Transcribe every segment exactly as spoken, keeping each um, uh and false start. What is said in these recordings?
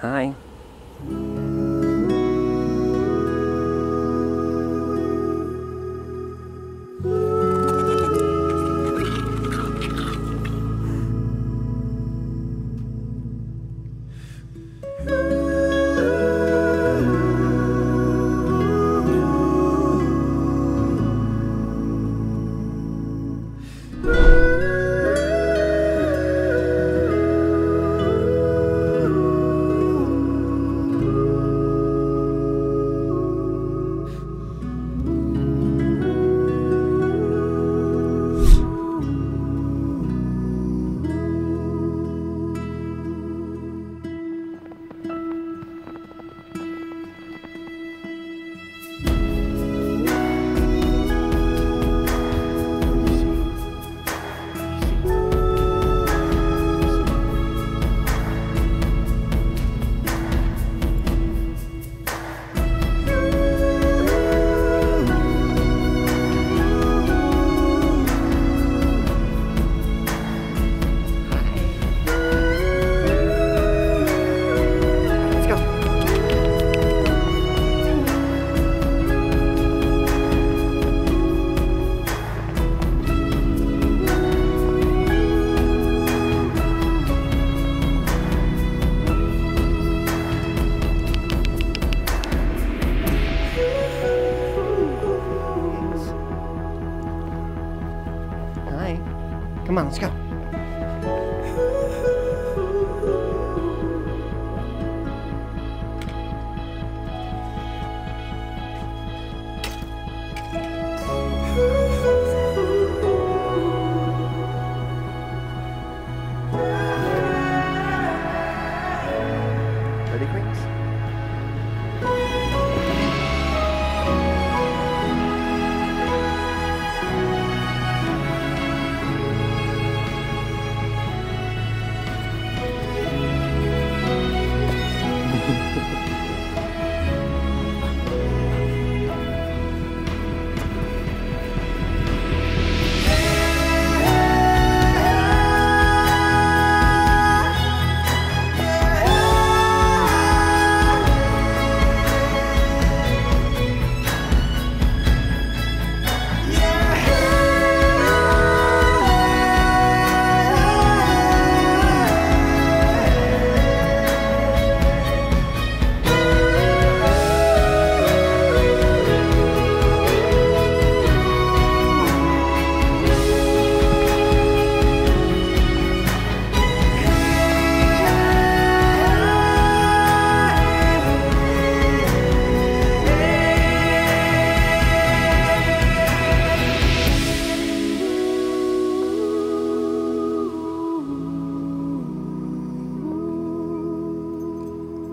Hi. Come on, let's go. Ready, Qweens?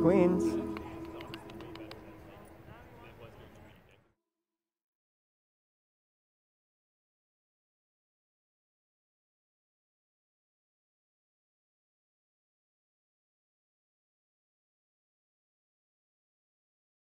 Qweens.